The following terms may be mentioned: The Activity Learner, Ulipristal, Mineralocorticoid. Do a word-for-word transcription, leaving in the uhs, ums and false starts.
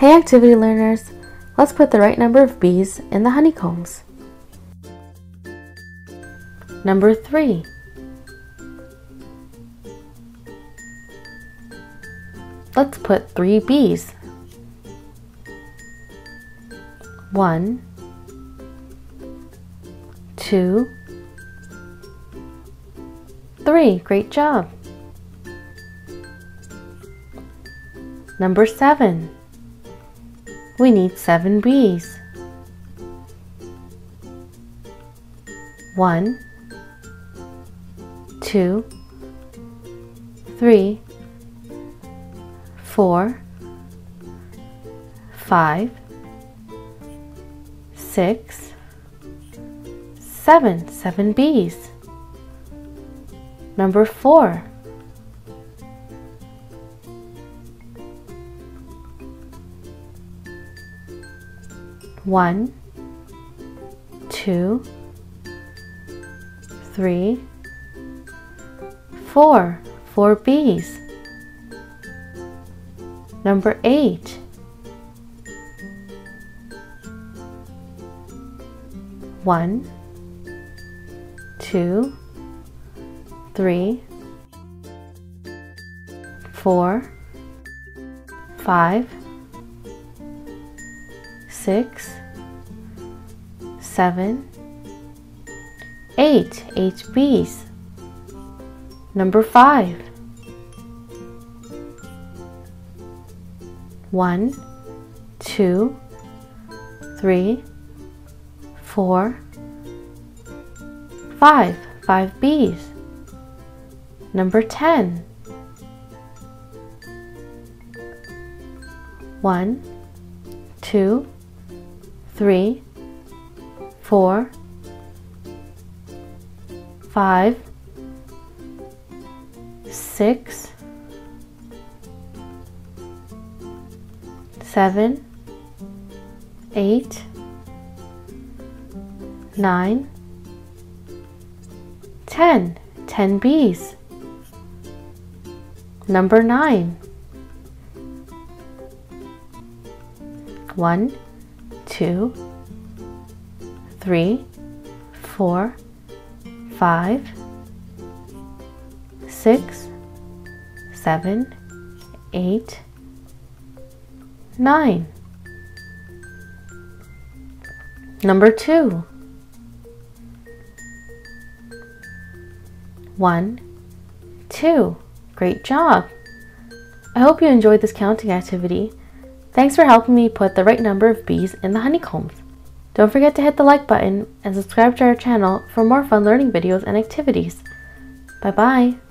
Hey activity learners, let's put the right number of bees in the honeycombs. Number three. Let's put three bees. One, two, three. Great job. Number seven. We need seven bees. One, two, three, four, five, six, seven. Seven bees. Number four. One, two, three, four. Four bees. Number eight. One, two, three, four, five, six, seven, eight. Eight bees. Number five. One, two, three, four, five. Five bees. Number ten. One, two, three, four, five, six, seven, eight, nine, ten. Ten bees. Number nine. One, two, three, four, five, six, seven, eight, nine. Number two. One, two. Great job. I hope you enjoyed this counting activity. Thanks for helping me put the right number of bees in the honeycombs. Don't forget to hit the like button and subscribe to our channel for more fun learning videos and activities. Bye bye.